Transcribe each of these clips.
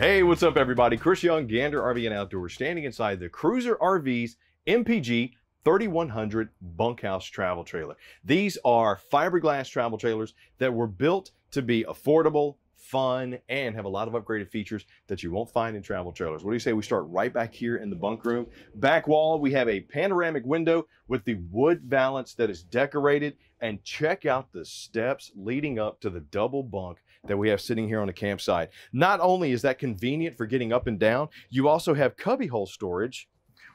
Hey, what's up everybody? Chris Young, Gander RV and Outdoors, standing inside the Cruiser RV's MPG 3100 Bunkhouse travel trailer. These are fiberglass travel trailers that were built to be affordable, fun, and have a lot of upgraded features that you won't find in travel trailers. What do you say we start right back here in the bunk room? Back wall, we have a panoramic window with the wood valance that is decorated, and check out the steps leading up to the double bunk that we have sitting here on the campsite. Not only is that convenient for getting up and down, you also have cubbyhole storage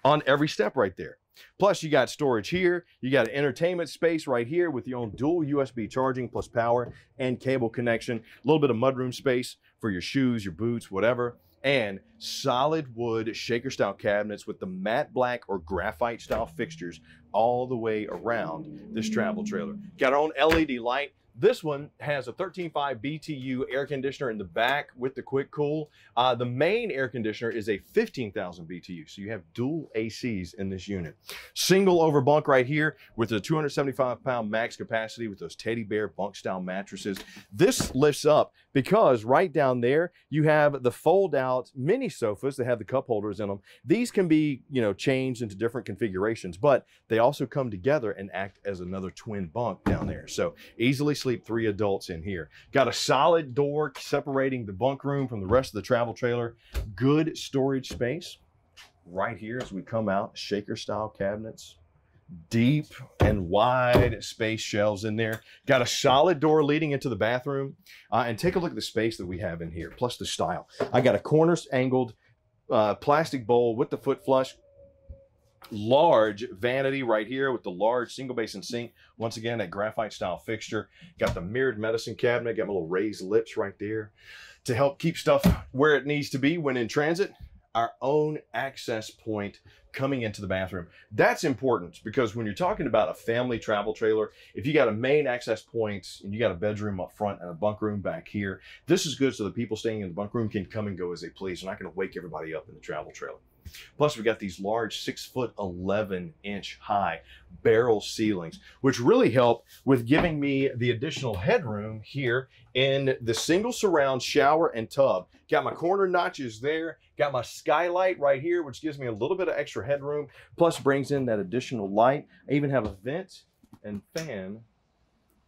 on every step right there. Plus you got storage here, you got an entertainment space right here with your own dual USB charging plus power and cable connection, a little bit of mudroom space for your shoes, your boots, whatever, and solid wood shaker style cabinets with the matte black or graphite style fixtures all the way around this travel trailer. Got our own LED light. This one has a 13.5 BTU air conditioner in the back with the quick cool. The main air conditioner is a 15,000 BTU, so you have dual ACs in this unit. Single over bunk right here with a 275-pound max capacity with those teddy bear bunk style mattresses. This lifts up because right down there you have the fold-out mini sofas that have the cup holders in them. These can be, you know, changed into different configurations, but they also come together and act as another twin bunk down there. So easily sleep three adults in here. Got a solid door separating the bunk room from the rest of the travel trailer. Good storage space right here as we come out. Shaker style cabinets, deep and wide space shelves in there. Got a solid door leading into the bathroom. And take a look at the space that we have in here, plus the style. I got a corner angled plastic bowl with the foot flush. Large vanity right here with the large single basin sink. Once again, that graphite style fixture. Got the mirrored medicine cabinet. Got my little raised lips right there to help keep stuff where it needs to be when in transit. Our own access point coming into the bathroom. That's important because when you're talking about a family travel trailer, if you got a main access point and you got a bedroom up front and a bunk room back here, this is good so the people staying in the bunk room can come and go as they please. They're not gonna wake everybody up in the travel trailer. Plus we got these large 6'11" high barrel ceilings, which really help with giving me the additional headroom here in the single surround shower and tub. Got my corner notches there, got my skylight right here, which gives me a little bit of extra headroom, plus brings in that additional light. I even have a vent and fan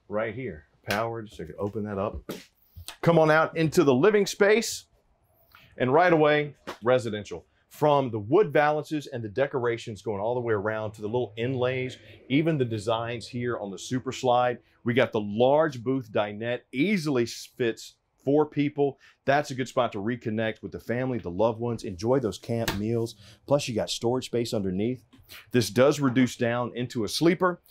right here, powered, so I can open that up. Come on out into the living space, and right away, residential. From the wood valances and the decorations going all the way around to the little inlays, even the designs here on the super slide. We got the large booth dinette, easily fits 4 people. That's a good spot to reconnect with the family, the loved ones, enjoy those camp meals. Plus you got storage space underneath. This does reduce down into a sleeper.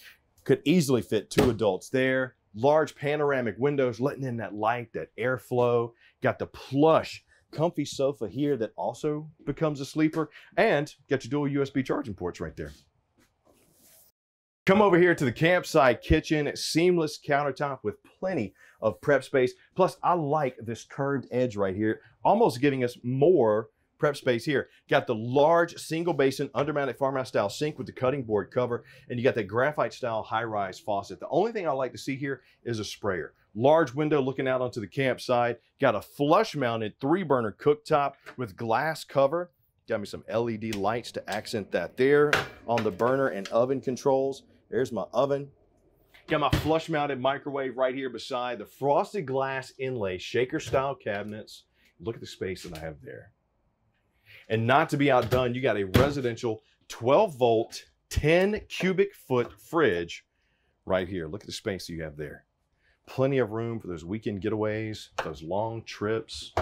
Could easily fit 2 adults there. Large panoramic windows, letting in that light, that airflow. Got the plush comfy sofa here that also becomes a sleeper, and got your dual USB charging ports right there. Come over here to the campsite kitchen, seamless countertop with plenty of prep space. Plus I like this curved edge right here, almost giving us more prep space here. Got the large single basin undermounted farmhouse style sink with the cutting board cover, and you got that graphite style high rise faucet. The only thing I like to see here is a sprayer. Large window looking out onto the campsite. Got a flush mounted 3-burner cooktop with glass cover. Got me some LED lights to accent that there on the burner and oven controls. There's my oven. Got my flush mounted microwave right here beside the frosted glass inlay shaker style cabinets. Look at the space that I have there. And not to be outdone, you got a residential 12-volt, 10-cubic-foot fridge right here. Look at the space you have there. Plenty of room for those weekend getaways, those long trips.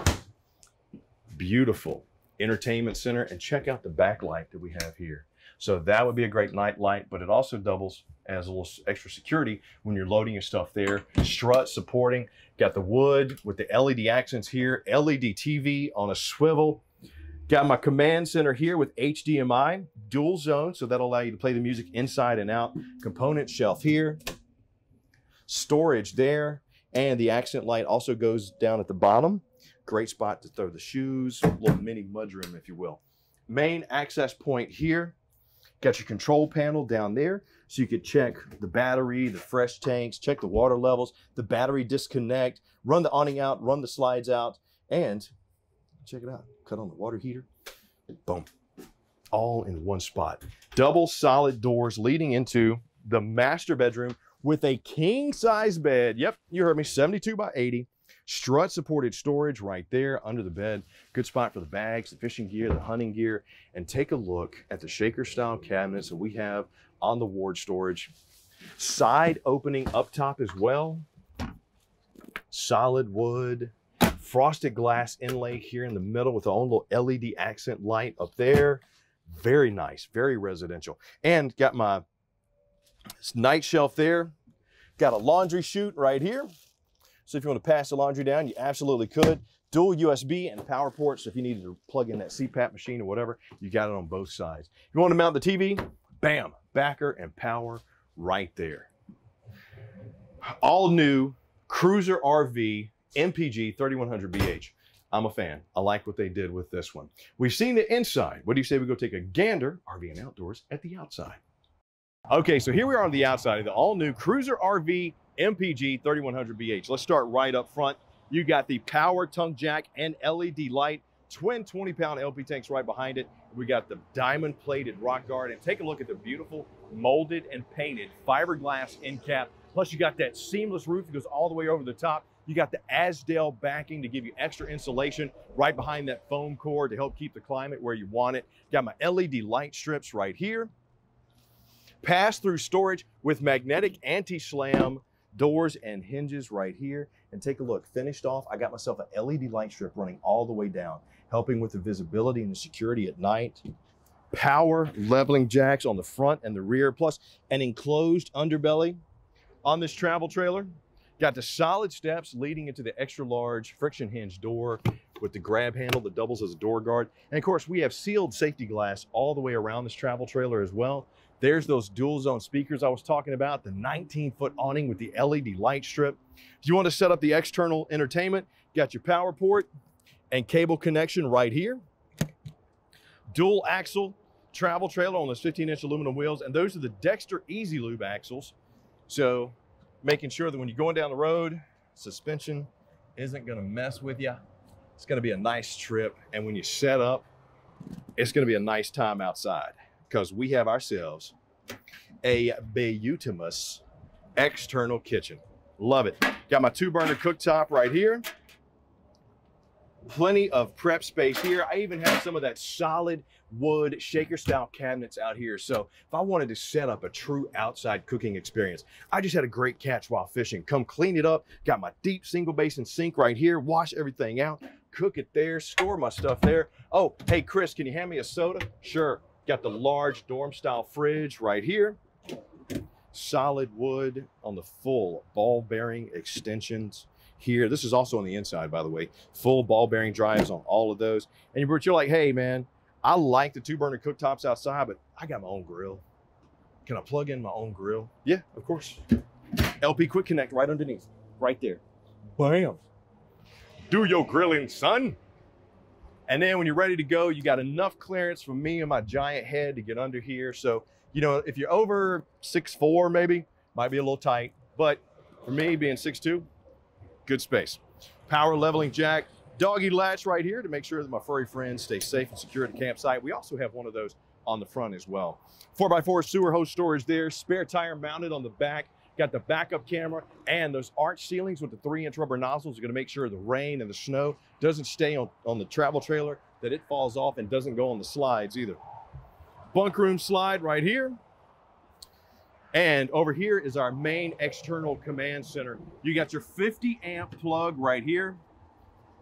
Beautiful entertainment center. And check out the backlight that we have here. So that would be a great night light, but it also doubles as a little extra security when you're loading your stuff there. Strut supporting. Got the wood with the LED accents here. LED TV on a swivel. Got my command center here with HDMI, dual zone, so that'll allow you to play the music inside and out. Component shelf here, storage there, and the accent light also goes down at the bottom. Great spot to throw the shoes, a little mini mudroom, if you will. Main access point here. Got your control panel down there, so you could check the battery, the fresh tanks, check the water levels, the battery disconnect, run the awning out, run the slides out, and Check it out. Cut on the water heater. Boom. All in one spot. Double solid doors leading into the master bedroom with a king size bed. Yep, you heard me, 72 by 80. Strut supported storage right there under the bed. Good spot for the bags, the fishing gear, the hunting gear. And take a look at the shaker style cabinets that we have on the Ward storage. Side opening up top as well. Solid wood, frosted glass inlay here in the middle with the own little LED accent light up there. Very nice, very residential. And got my night shelf there. Got a laundry chute right here. So if you want to pass the laundry down, you absolutely could. Dual USB and power ports. So if you needed to plug in that CPAP machine or whatever, you got it on both sides. If you want to mount the TV, bam, backer and power right there. All new Cruiser RV MPG 3100 BH. I'm a fan. I like what they did with this one. We've seen the inside. What do you say we go take a gander RV and Outdoors at the outside? Okay, so here we are on the outside of the all new Cruiser RV MPG 3100 BH. Let's start right up front. You got the power tongue jack and LED light, twin 20-pound LP tanks right behind it. We got the diamond plated rock guard, and take a look at the beautiful molded and painted fiberglass end cap. Plus you got that seamless roof that goes all the way over the top. You got the Azdel backing to give you extra insulation right behind that foam core to help keep the climate where you want it. Got my LED light strips right here. Pass-through storage with magnetic anti-slam doors and hinges right here. And take a look, finished off, I got myself an LED light strip running all the way down, helping with the visibility and the security at night. Power leveling jacks on the front and the rear, plus an enclosed underbelly on this travel trailer. Got the solid steps leading into the extra large friction hinge door with the grab handle that doubles as a door guard. And of course, we have sealed safety glass all the way around this travel trailer as well. There's those dual zone speakers I was talking about, the 19-foot awning with the LED light strip. If you want to set up the external entertainment, got your power port and cable connection right here. Dual axle travel trailer on those 15-inch aluminum wheels. And those are the Dexter Easy Lube axles. So making sure that when you're going down the road, suspension isn't going to mess with you. It's going to be a nice trip. And when you set up, it's going to be a nice time outside, because we have ourselves a beautimous external kitchen. Love it. Got my 2-burner cooktop right here. Plenty of prep space here. I even have some of that solid wood shaker style cabinets out here. So if I wanted to set up a true outside cooking experience, I just had a great catch while fishing. Come clean it up. Got my deep single basin sink right here. Wash everything out, cook it there, store my stuff there. Oh, hey, Chris, can you hand me a soda? Sure. Got the large dorm style fridge right here. Solid wood on the full ball bearing extensions here. This is also on the inside, by the way. Full ball bearing drives on all of those. And you're like, hey man, I like the 2-burner cooktops outside, but I got my own grill. Can I plug in my own grill? Yeah, of course. LP Quick Connect right underneath, right there. Bam. Do your grilling, son. And then when you're ready to go, you got enough clearance for me and my giant head to get under here. So, you know, if you're over 6'4", maybe, might be a little tight, but for me being 6'2", good space. Power leveling jack, doggy latch right here to make sure that my furry friends stay safe and secure at a campsite. We also have one of those on the front as well. 4x4 sewer hose storage there, spare tire mounted on the back. Got the backup camera, and those arch ceilings with the 3-inch rubber nozzles are going to make sure the rain and the snow doesn't stay on the travel trailer, that it falls off and doesn't go on the slides either. Bunk room slide right here. And over here is our main external command center. You got your 50-amp plug right here.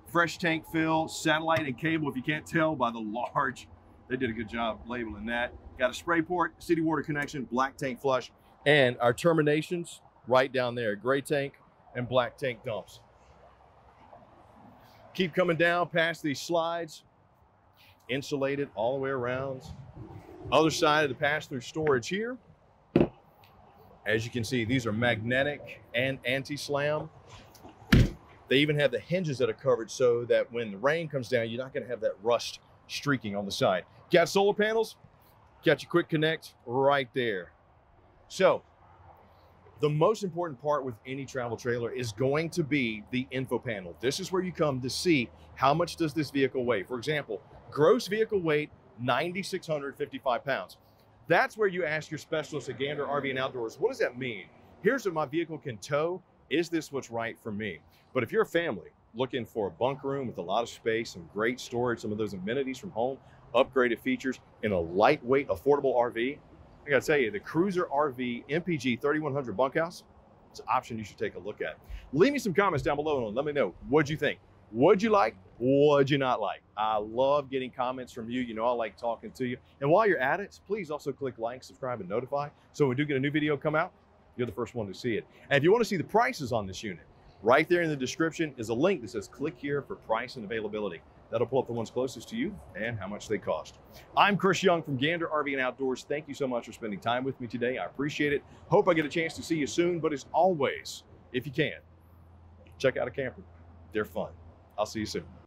Fresh tank fill, satellite and cable, if you can't tell by the large. They did a good job labeling that. Got a spray port, city water connection, black tank flush, and our terminations right down there, gray tank and black tank dumps. Keep coming down past these slides, insulated all the way around. Other side of the pass-through storage here. As you can see, these are magnetic and anti-slam. They even have the hinges that are covered so that when the rain comes down, you're not gonna have that rust streaking on the side. Got solar panels, got your Quick Connect right there. So The most important part with any travel trailer is going to be the info panel. This is where you come to see how much does this vehicle weigh. For example, gross vehicle weight, 9,655 pounds. That's where you ask your specialist at Gander RV and Outdoors, what does that mean? Here's what my vehicle can tow. Is this what's right for me? But if you're a family looking for a bunk room with a lot of space, some great storage, some of those amenities from home, upgraded features in a lightweight, affordable RV, I gotta tell you, the Cruiser RV MPG 3100 Bunkhouse, it's an option you should take a look at. Leave me some comments down below and let me know, what'd you think? What'd you like? What'd you not like? I love getting comments from you. You know I like talking to you. And while you're at it, please also click like, subscribe, and notify. So when we do get a new video come out, you're the first one to see it. And if you wanna see the prices on this unit, right there in the description is a link that says click here for price and availability. That'll pull up the ones closest to you and how much they cost. I'm Chris Young from Gander RV and Outdoors. Thank you so much for spending time with me today. I appreciate it. Hope I get a chance to see you soon, but as always, if you can, check out a camper. They're fun. I'll see you soon.